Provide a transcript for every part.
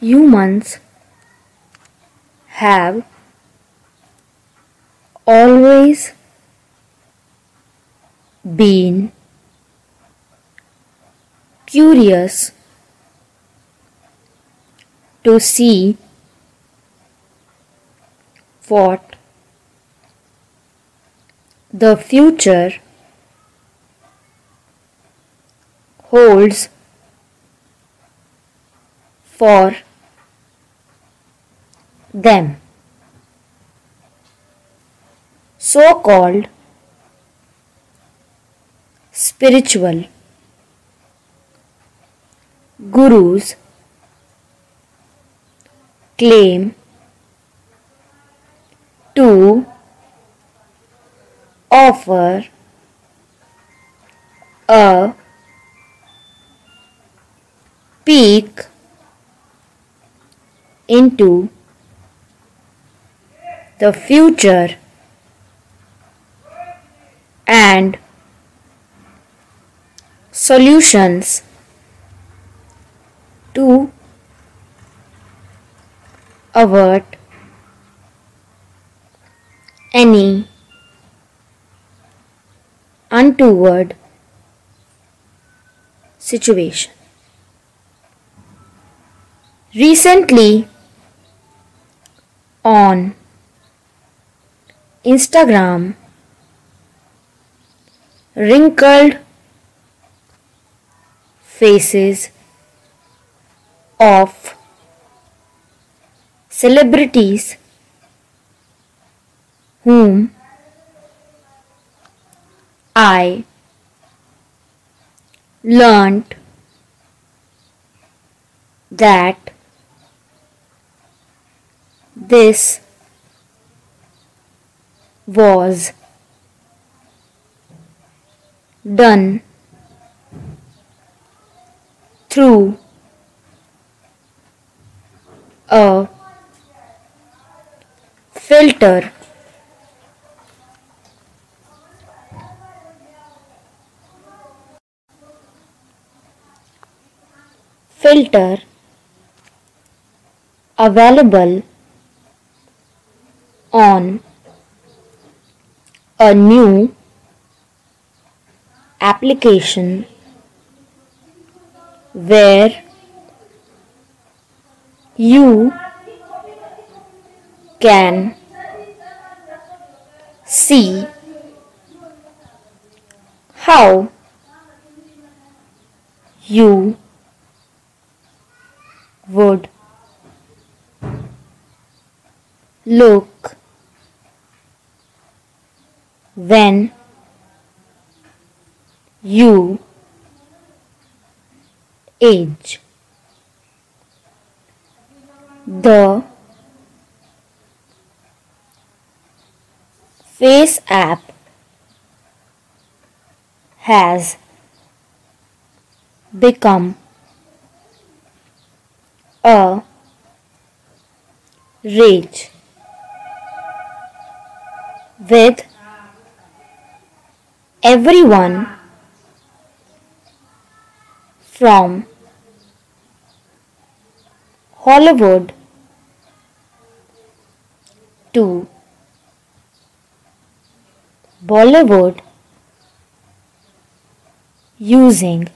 Humans have always been curious to see what the future holds for them. So-called spiritual gurus claim to offer a peek into the future and solutions to avert any untoward situation. Recently, on Instagram, wrinkled faces of celebrities whom I learnt that this was done through a filter available on a new application where you can see how you would look when you age. The FaceApp has become a rage, with everyone from Hollywood to Bollywood using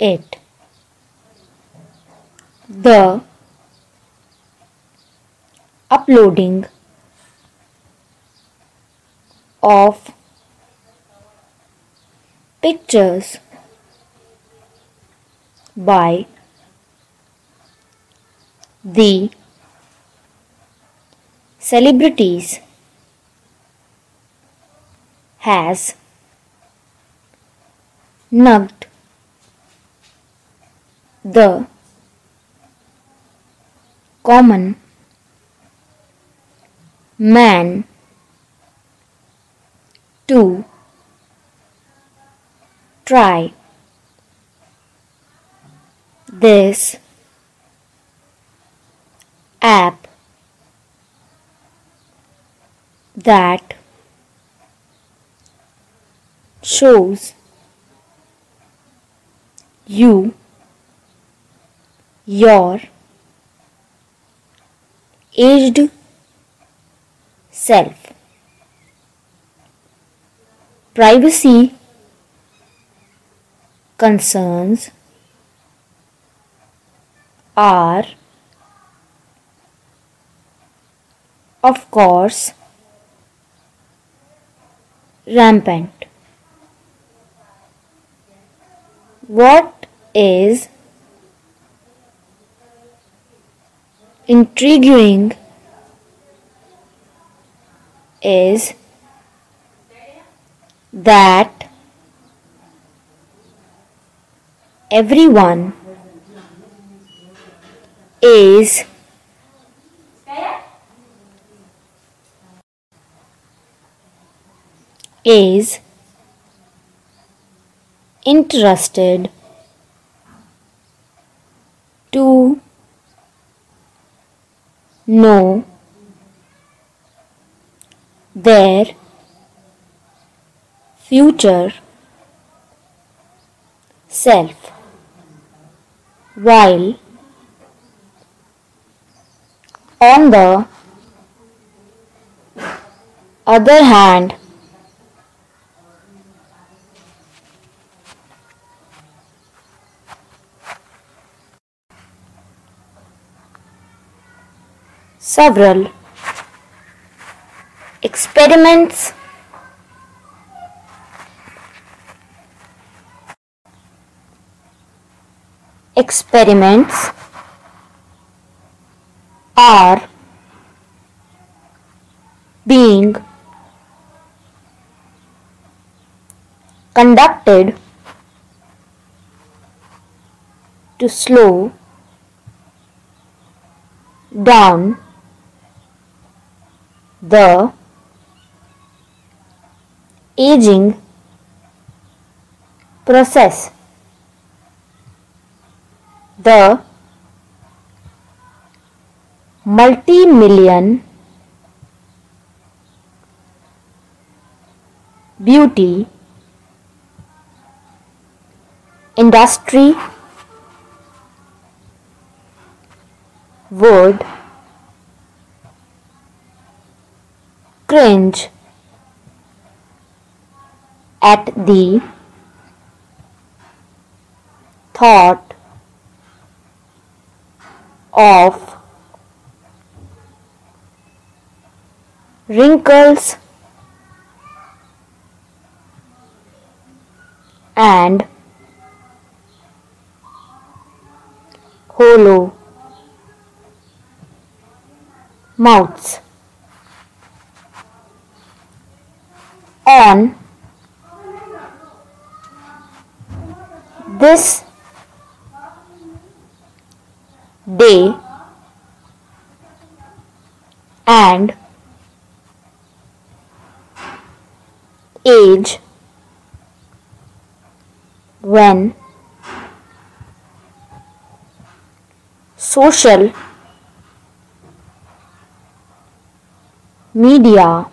it. The uploading of pictures by the celebrities has knocked the common man to try this app that shows you your aged self. Privacy concerns are, of course, rampant. What is intriguing is that everyone is interested to know their future self, while on the other hand, several experiments are being conducted to slow down the aging process. The multi-million beauty industry would cringe at the thought of wrinkles and hollow mouths. On this day and age when social media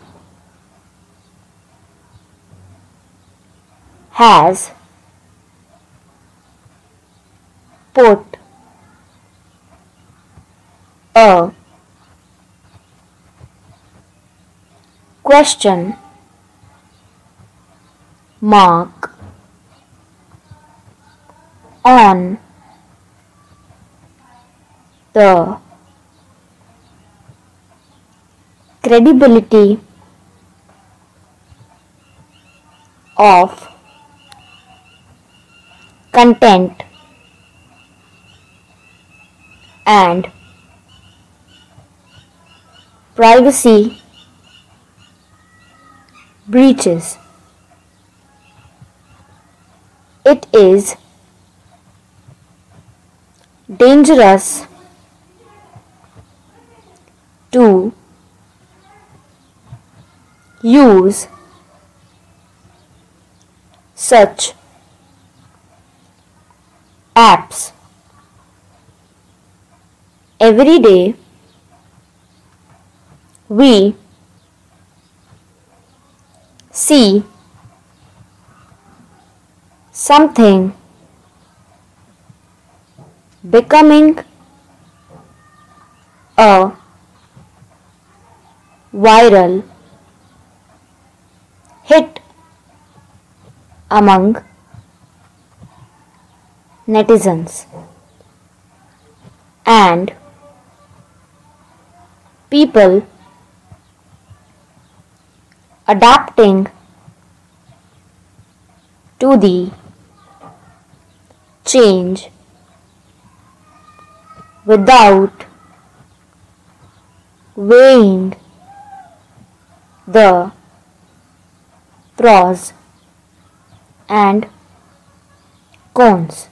has put a question mark on the credibility of content and privacy breaches. It is dangerous to use such apps every day. We see something becoming a viral hit among netizens and people adapting to the change without weighing the pros and cons.